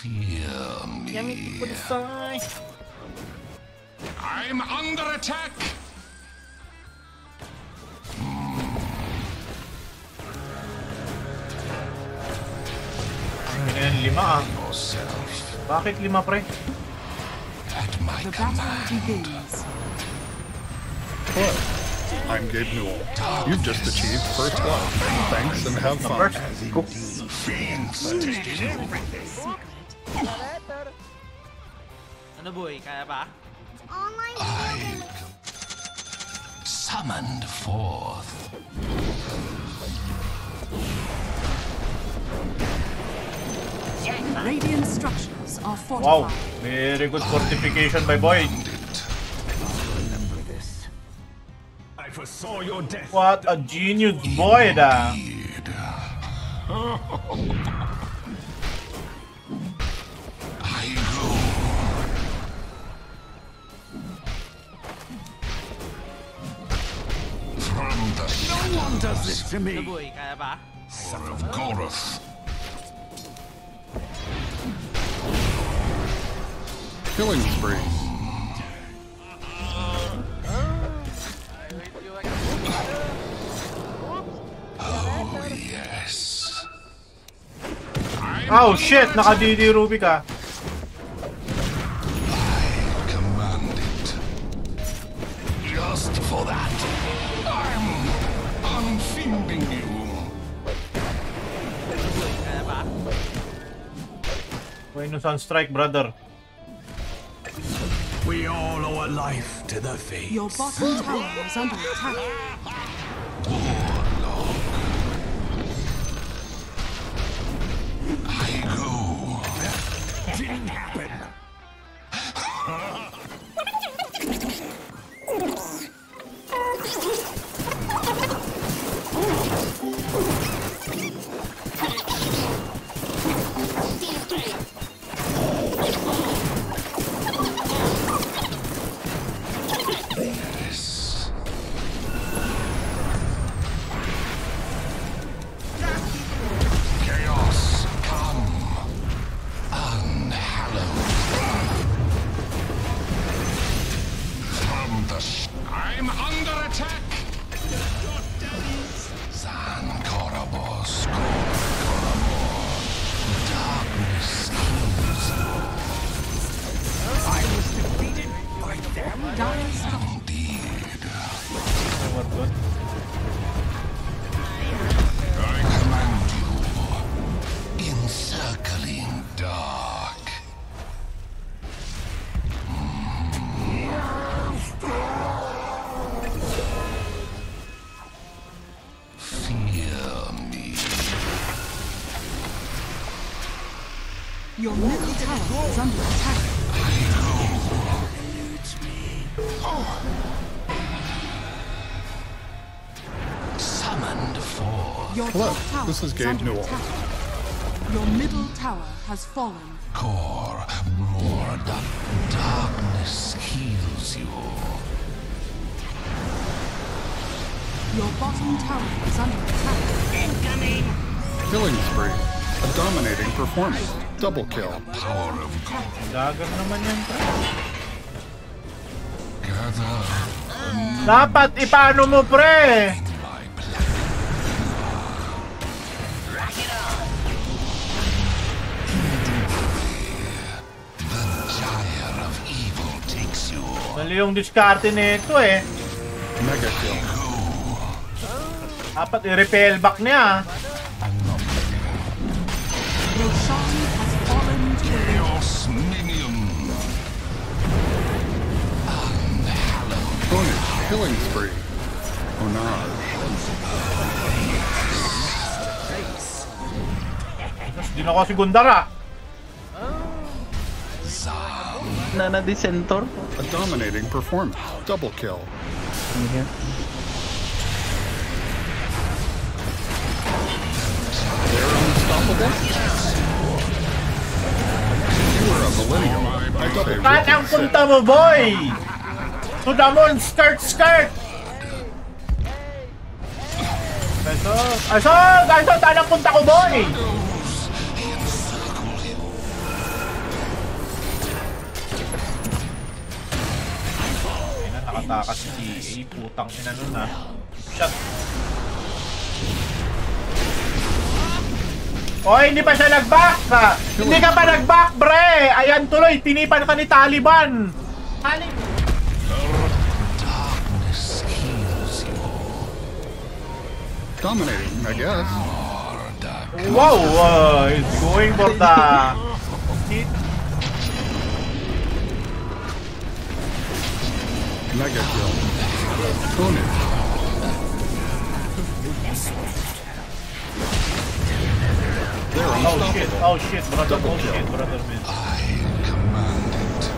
Fear me. Yummy people to fight. I'm under attack. Ngayon, 5 ah. Bakit 5, pre? At my command. Hello, I'm Gabe Newell. You've just achieved first blood. Thanks and have fun. Cool. Ano boy, kaya ba? I summoned forth. Radiant structures are fortified. Wow, very good fortification, my boy. I foresaw your death. What a genius boy, da. From the shadows. No one does this to me. Son of Gorath. Killing spree. Oh yes. Oh shit, nakadidi Ruby ka. I command it. Just for that, I'm unfinding you. Venus on strike, brother. We all owe a life to the faith. Your bottom tower is under attack. Warlock. I go. That didn't happen. Your middle tower is under attack. Summoned forth. Hello, this is Gabe Newell. Your middle tower has fallen. Core roared up. Darkness heals you. Your bottom tower is under attack. Incoming! Killing spree. A dominating performance. Double kill. Power of God. Dapat ipaano mo, pre? Mali yung diskarte nito eh. Mega kill. Dapat i-repel back niya. Killing spree. Onage. Di na kasi Gundara. Nana di Centaur. A dominating performance. Double kill. They're unstoppable. You are a millennium. Saan ang punta mo, boy? To the moon, skirt! Asog! Asog! Saan ang punta ko, boy? Takas si EA, putang ina nun ha. Shot. Oy, hindi pa siya nag-back ha. Hindi ka pa nag-back, bre. Ayan tuloy, tinipan ka ni Taliban. Taliban. Dominating, I guess. Wow, he's going for the hit. Mega kill. Punish. Oh shit, brother, man. I command it.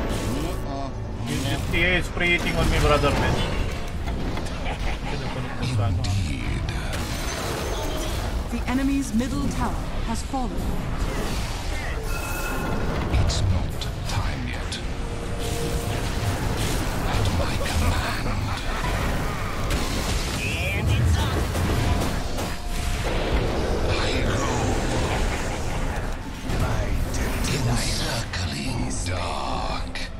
This TA is preheating on me, brother, man. The enemy's middle tower has fallen. It's not time yet. At my command. And it's up. I roll. My dirty encircling dark.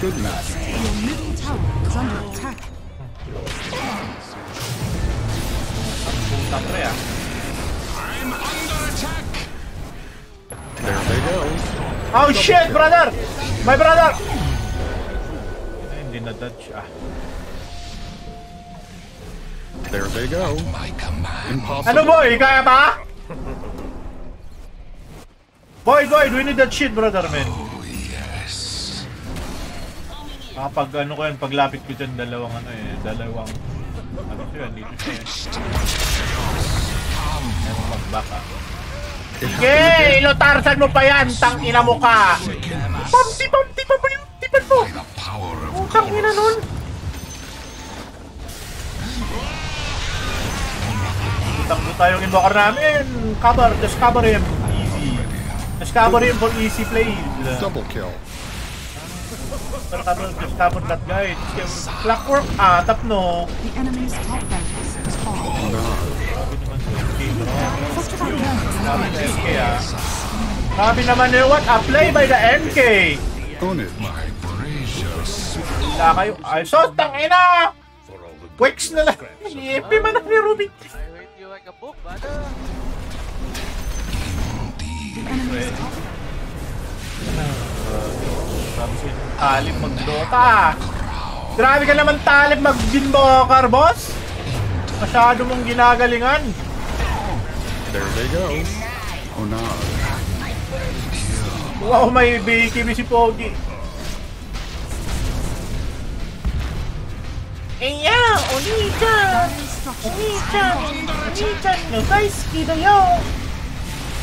Good match. Your middle tower is under attack. I'm under attack. There they go. Oh shit, brother! My brother! There they go. Impossible. Hello boy, kaya pa? Boy, we need that shit, brother, man. Kapag ano ko yan, paglapit ko dyan, dalawang ko yan, dito siya yan. Meron magbaka. Sige, ilotarsan mo pa yan, tangina mo ka! Pamti pa yung tipan mo! Utang ina nun! Tanggo tayong invoker namin! Cover, just cover him! Easy! Just cover him for easy play! Double kill! Pero karon just tapon that guy. Clockwerk atap no. The enemy's top bank is falling. Sabi naman eh, what a play by the MK. Kayo ay shot tang ina. Quicks na lang. Ipi man ni Ruby. Talib mag-dota. Grabe ka naman talib mag-binbokar, boss. Masyado mong ginagalingan. There they go. Oh no. Wow, may BKB si Pogi. Eya, Oni-chan no daisuki da yo.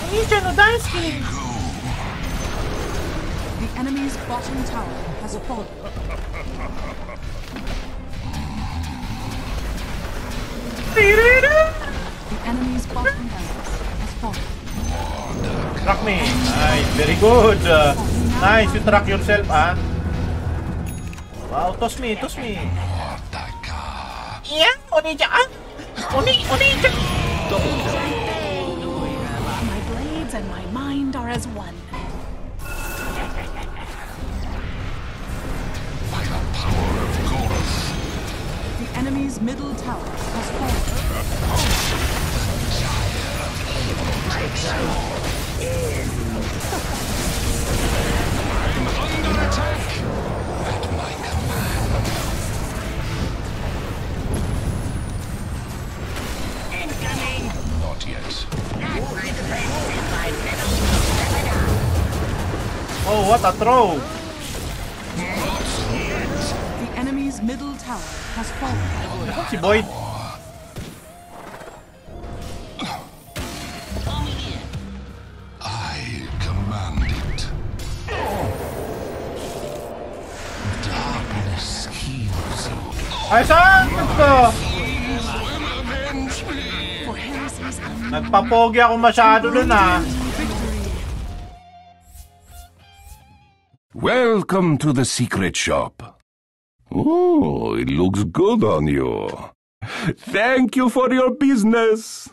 Oni-chan no daisuki. The enemy's bottom tower has a fall. The enemy's bottom tower has fallen. Track me. Nice, very good. Nice, you track yourself, ah. Wow, toss me. Yeah, Oni-chan. My blades and my mind are as one. The enemy's middle tower has fallen. I'm under attack at my command. Incoming! Not yet. That's my defense if I never step it up. Oh, what a throw! Enemy's middle tower has fallen. What's your boy? I command it. Darkness heals you. I saw it! Nagpapogi ako masyado dun ah. Welcome to the secret shop. Oh, it looks good on you. Thank you for your business.